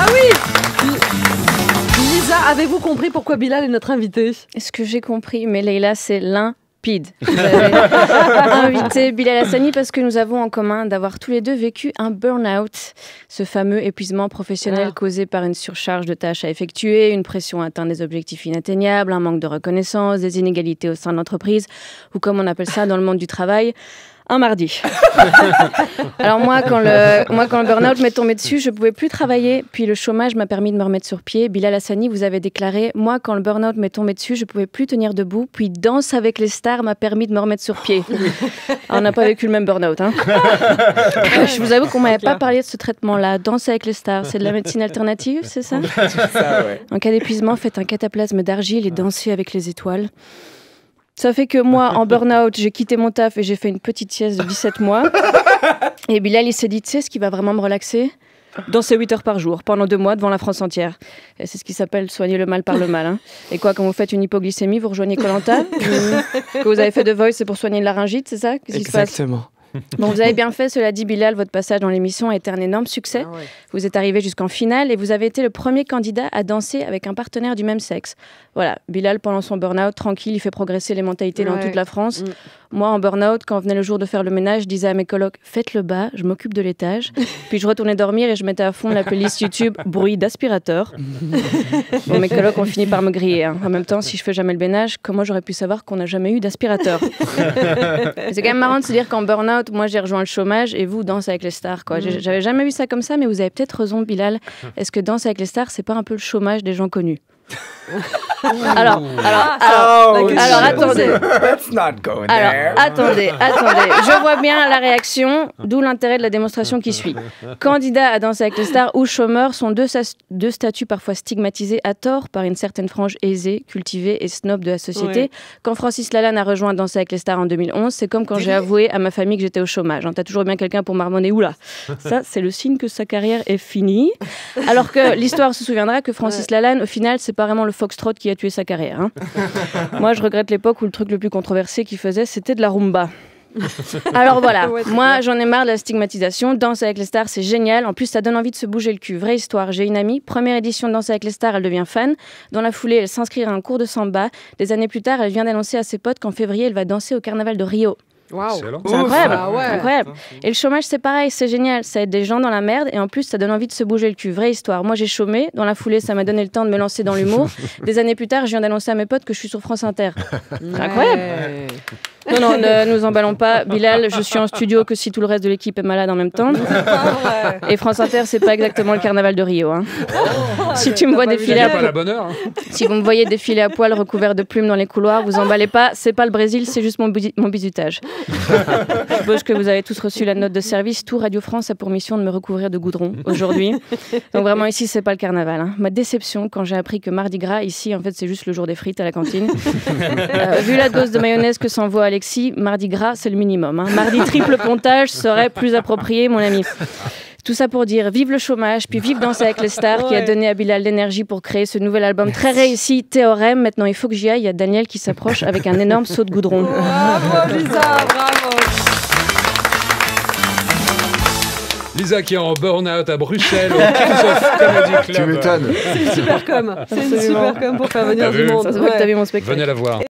Ah oui! Lisa, avez-vous compris pourquoi Bilal est notre invité? Est-ce que j'ai compris? Mais Leila, c'est l'un. Vous avez invité Bilal Hassani parce que nous avons en commun d'avoir tous les deux vécu un burn-out, ce fameux épuisement professionnel causé par une surcharge de tâches à effectuer, une pression à atteindre des objectifs inatteignables, un manque de reconnaissance, des inégalités au sein de l'entreprise, ou comme on appelle ça dans le monde du travail, un mardi. Alors moi, quand le burn-out m'est tombé dessus, je ne pouvais plus travailler. Puis le chômage m'a permis de me remettre sur pied. Bilal Hassani, vous avez déclaré, moi, quand le burn-out m'est tombé dessus, je ne pouvais plus tenir debout. Puis Danse avec les stars m'a permis de me remettre sur pied. Alors, on n'a pas vécu le même burn-out. Hein. Je vous avoue qu'on ne m'avait pas parlé de ce traitement-là. Danse avec les stars, c'est de la médecine alternative, c'est ça? En cas d'épuisement, faites un cataplasme d'argile et dansez avec les étoiles. Ça fait que moi, en burn-out, j'ai quitté mon taf et j'ai fait une petite sieste de 17 mois. Et Bilal, il s'est dit, tu sais ce qui va vraiment me relaxer? Danser 8 heures par jour, pendant 2 mois, devant la France entière. C'est ce qui s'appelle soigner le mal par le mal. Hein. Et quoi, quand vous faites une hypoglycémie, vous rejoignez Koh-Lanta? Que vous avez fait The Voice, c'est pour soigner une laryngite, c'est ça? Exactement. Bon, vous avez bien fait, cela dit Bilal, votre passage dans l'émission a été un énorme succès. Vous êtes arrivé jusqu'en finale et vous avez été le premier candidat à danser avec un partenaire du même sexe. Voilà, Bilal pendant son burn-out, tranquille, il fait progresser les mentalités dans toute la France. Moi en burn-out, quand venait le jour de faire le ménage, je disais à mes colocs, faites le bas, je m'occupe de l'étage. Puis je retournais dormir et je mettais à fond la playlist YouTube, bruit d'aspirateur. Bon, mes colocs ont fini par me griller. Hein. En même temps, si je fais jamais le ménage, comment j'aurais pu savoir qu'on n'a jamais eu d'aspirateur? C'est quand même marrant de se dire qu'en burn-out, moi j'ai rejoint le chômage et vous Danse avec les stars quoi. J'avais jamais vu ça comme ça, mais vous avez peut-être raison Bilal. Est-ce que Danse avec les stars c'est pas un peu le chômage des gens connus? Alors attendez. Alors attendez. Je vois bien la réaction, d'où l'intérêt de la démonstration qui suit. Candidat à Danse avec les stars ou chômeur sont deux statuts parfois stigmatisés à tort par une certaine frange aisée, cultivée et snob de la société. Quand Francis Lalanne a rejoint Danse avec les stars en 2011, c'est comme quand j'ai avoué à ma famille que j'étais au chômage. T'as toujours bien quelqu'un pour marmonner, oula. Ça, c'est le signe que sa carrière est finie. Alors que l'histoire se souviendra que Francis Lalanne, au final, c'est pas vraiment le foxtrot qui a tué sa carrière. Hein. Moi, je regrette l'époque où le truc le plus controversé qu'il faisait, c'était de la rumba. Alors voilà, moi j'en ai marre de la stigmatisation. Danse avec les stars, c'est génial. En plus, ça donne envie de se bouger le cul. Vraie histoire, j'ai une amie, première édition de Danse avec les stars, elle devient fan. Dans la foulée, elle s'inscrit à un cours de samba. Des années plus tard, elle vient d'annoncer à ses potes qu'en février, elle va danser au carnaval de Rio. Wow. C'est incroyable, incroyable. Et le chômage c'est pareil, c'est génial, ça aide des gens dans la merde et en plus ça donne envie de se bouger le cul. Vraie histoire, moi j'ai chômé, dans la foulée ça m'a donné le temps de me lancer dans l'humour. Des années plus tard je viens d'annoncer à mes potes que je suis sur France Inter. Incroyable. Non, non, ne nous emballons pas, Bilal, je suis en studio que si tout le reste de l'équipe est malade en même temps. Et France Inter, c'est pas exactement le carnaval de Rio. Hein. Si tu me vois défiler à poil, hein. Si vous me voyez défiler à poil recouvert de plumes dans les couloirs, vous emballez pas, c'est pas le Brésil, c'est juste mon bizutage. Je suppose que vous avez tous reçu la note de service, tout Radio France a pour mission de me recouvrir de goudron aujourd'hui. Donc vraiment ici, c'est pas le carnaval. Hein. Ma déception quand j'ai appris que Mardi Gras, ici, en fait, c'est juste le jour des frites à la cantine. Vu la dose de mayonnaise que s'envoie Alexis, Mardi Gras, c'est le minimum. Hein. Mardi triple pontage serait plus approprié, mon ami. Tout ça pour dire vive le chômage, puis vive Danse avec les stars qui a donné à Bilal l'énergie pour créer ce nouvel album très réussi, Théorème. Maintenant, il faut que j'y aille. Il y a Daniel qui s'approche avec un énorme saut de goudron. Bravo, Lisa, bravo. Lisa qui est en burn-out à Bruxelles, au Christophe Comedy Club. Tu m'étonnes. C'est une super com. C'est une super com pour faire venir du monde. Ça se voit que t'as vu mon spectacle. Venez la voir.